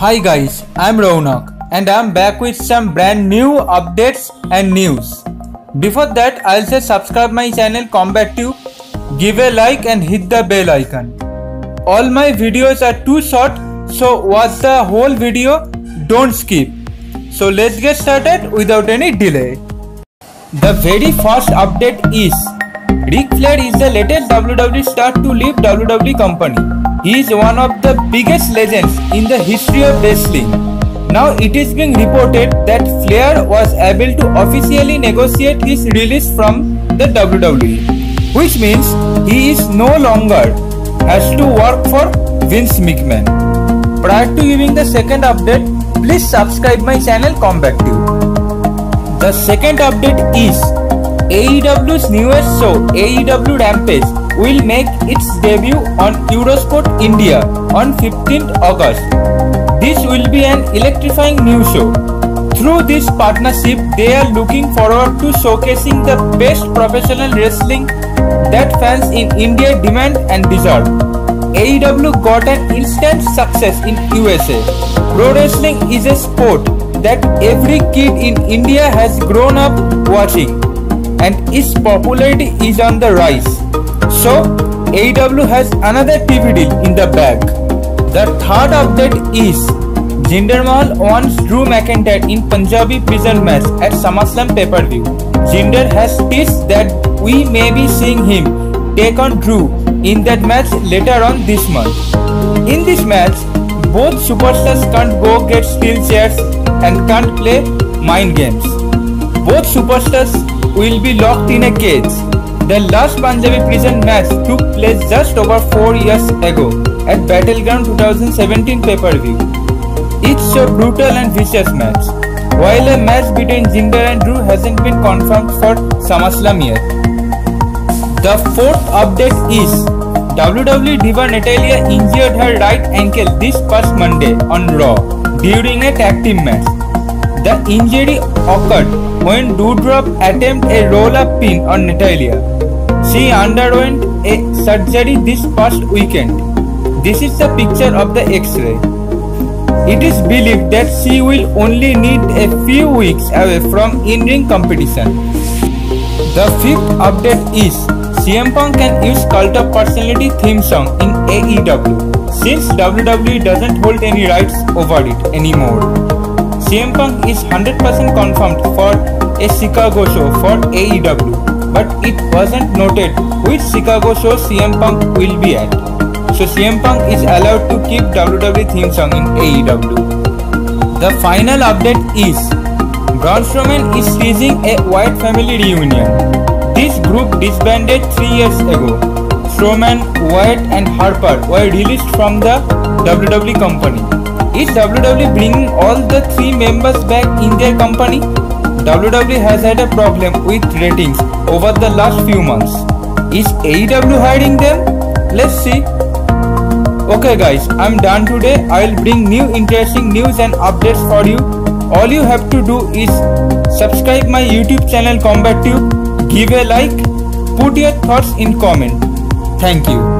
Hi guys, I'm Rounak and I'm back with some brand new updates and news. Before that, I'll say subscribe my channel Combat Tube, give a like and hit the bell icon. All my videos are too short, so watch the whole video, don't skip. So let's get started without any delay. The very first update is Ric Flair is the latest WWE star to leave WWE company. He is one of the biggest legends in the history of wrestling. Now it is being reported that Flair was able to officially negotiate his release from the WWE, which means he is no longer has to work for Vince McMahon. Prior to giving the second update, please subscribe my channel Combat Tube. The second update is AEW's newest show AEW Rampage will make its debut on Eurosport India on 15th August. This will be an electrifying new show. Through this partnership, they are looking forward to showcasing the best professional wrestling that fans in India demand and deserve. AEW got an instant success in USA. Pro wrestling is a sport that every kid in India has grown up watching, and its popularity is on the rise. So, AEW has another TV deal in the bag. The third update is Jinder Mahal wants Drew McIntyre in Punjabi Prison Match at SummerSlam pay-per-view. Jinder has teased that we may be seeing him take on Drew in that match later on this month. In this match, both superstars can't go get steel chairs and can't play mind games. Both superstars will be locked in a cage. The last Punjabi prison match took place just over 4 years ago at Battleground 2017 pay-per-view. It's a brutal and vicious match. While a match between Jinder and Drew hasn't been confirmed for SummerSlam yet. The fourth update is WWE diva Natalia injured her right ankle this past Monday on Raw during a tag team match. The injury occurred when Dude Love attempted a roll-up pin on Natalia. She underwent a surgery this past weekend. This is the picture of the X-ray. It is believed that she will only need a few weeks away from in-ring competition. The fifth update is CM Punk can use Cult of Personality theme song in AEW since WWE doesn't hold any rights over it anymore. CM Punk is 100% confirmed for a Chicago show for AEW, but it wasn't noted which Chicago show CM Punk will be at. So CM Punk is allowed to keep WWE theme song in AEW. The final update is Braun Strowman is staging a Wyatt family reunion. This group disbanded 3 years ago. Strowman, Wyatt and Harper were released from the WWE company. Is WWE bringing all the three members back in their company? WWE has had a problem with ratings over the last few months. Is AEW hiring them? Let's see. Okay guys, I'm done today. I'll bring new interesting news and updates for you. All you have to do is subscribe my YouTube channel Combat Tube, give a like, put your thoughts in comment. Thank you.